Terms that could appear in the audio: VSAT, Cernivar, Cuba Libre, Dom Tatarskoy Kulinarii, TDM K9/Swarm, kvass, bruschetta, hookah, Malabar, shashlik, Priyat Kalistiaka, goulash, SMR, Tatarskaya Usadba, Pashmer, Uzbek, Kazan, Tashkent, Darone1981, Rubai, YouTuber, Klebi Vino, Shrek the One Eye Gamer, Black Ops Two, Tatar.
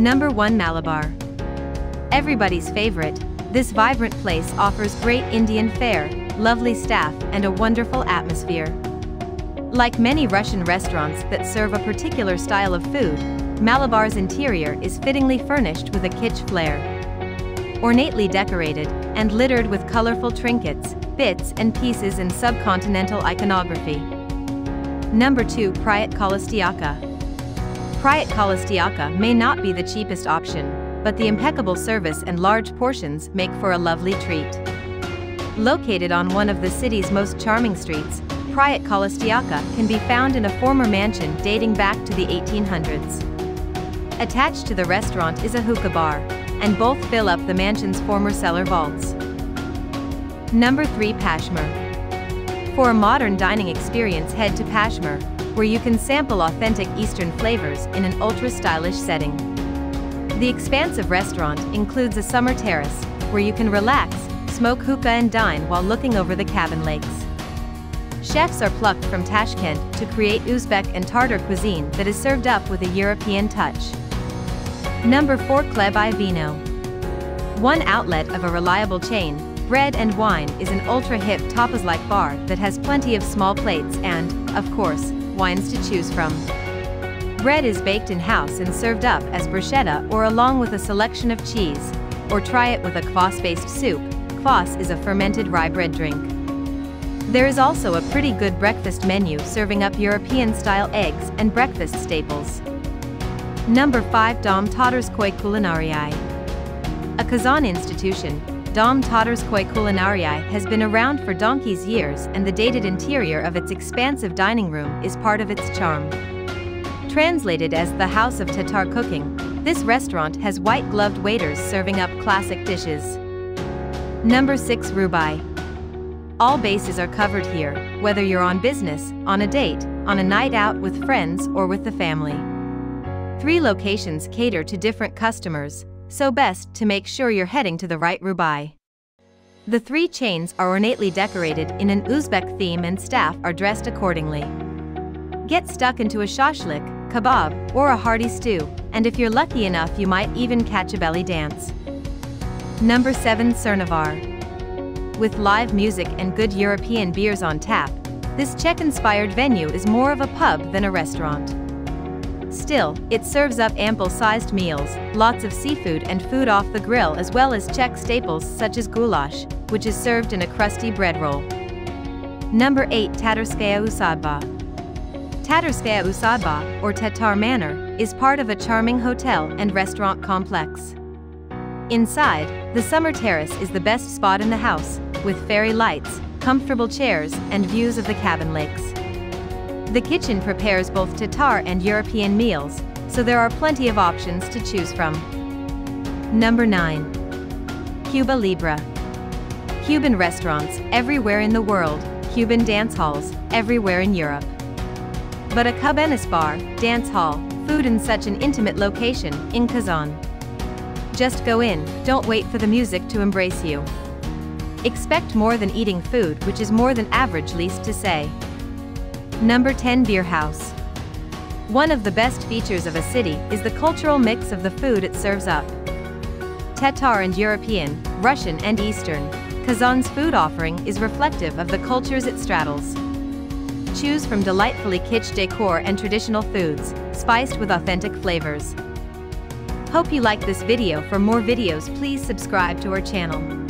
Number 1, Malabar. Everybody's favorite, this vibrant place offers great Indian fare, lovely staff, and a wonderful atmosphere. Like many Russian restaurants that serve a particular style of food, Malabar's interior is fittingly furnished with a kitsch flair. Ornately decorated, and littered with colorful trinkets, bits and pieces in subcontinental iconography. Number 2, Priyat Kalistiaka. Priyat Kalistiaka may not be the cheapest option, but the impeccable service and large portions make for a lovely treat. Located on one of the city's most charming streets, Priyat Kalistiaka can be found in a former mansion dating back to the 1800s. Attached to the restaurant is a hookah bar, and both fill up the mansion's former cellar vaults. Number 3, Pashmer. For a modern dining experience, head to Pashmer, where you can sample authentic Eastern flavors in an ultra-stylish setting. The expansive restaurant includes a summer terrace, where you can relax, smoke hookah and dine while looking over the cabin lakes. Chefs are plucked from Tashkent to create Uzbek and Tartar cuisine that is served up with a European touch. Number 4, Klebi Vino. One outlet of a reliable chain, Bread and Wine is an ultra-hip tapas-like bar that has plenty of small plates and, of course, wines to choose from. Bread is baked in-house and served up as bruschetta or along with a selection of cheese, or try it with a kvass-based soup. Kvass is a fermented rye bread drink. There is also a pretty good breakfast menu serving up European-style eggs and breakfast staples. Number 5, Dom Tatarskoy Kulinarii. A Kazan institution, Dom Tatarskoy Kulinarii has been around for donkey's years, and the dated interior of its expansive dining room is part of its charm. Translated as the House of Tatar Cooking, this restaurant has white-gloved waiters serving up classic dishes. Number 6, Rubai. All bases are covered here, whether you're on business, on a date, on a night out with friends, or with the family. 3 locations cater to different customers, so best to make sure you're heading to the right Rubai. The 3 chains are ornately decorated in an Uzbek theme and staff are dressed accordingly. Get stuck into a shashlik, kebab, or a hearty stew, and if you're lucky enough you might even catch a belly dance. Number 7, Cernivar. With live music and good European beers on tap, this Czech-inspired venue is more of a pub than a restaurant. Still, it serves up ample-sized meals, lots of seafood and food off the grill, as well as Czech staples such as goulash, which is served in a crusty bread roll. Number 8, Tatarskaya Usadba. Tatarskaya Usadba, or Tatar Manor, is part of a charming hotel and restaurant complex. Inside, the summer terrace is the best spot in the house, with fairy lights, comfortable chairs, and views of the cabin lakes. The kitchen prepares both Tatar and European meals, so there are plenty of options to choose from. Number 9. Cuba Libre. Cuban restaurants everywhere in the world, Cuban dance halls everywhere in Europe. But a cubanis bar, dance hall, food in such an intimate location, in Kazan. Just go in, don't wait for the music to embrace you. Expect more than eating food, which is more than average, least to say. Number 10, Beer House. One of the best features of a city is the cultural mix of the food it serves up. Tatar and European, Russian and Eastern, Kazan's food offering is reflective of the cultures it straddles. Choose from delightfully kitsch decor and traditional foods, spiced with authentic flavors. Hope you like this video. For more videos, please subscribe to our channel.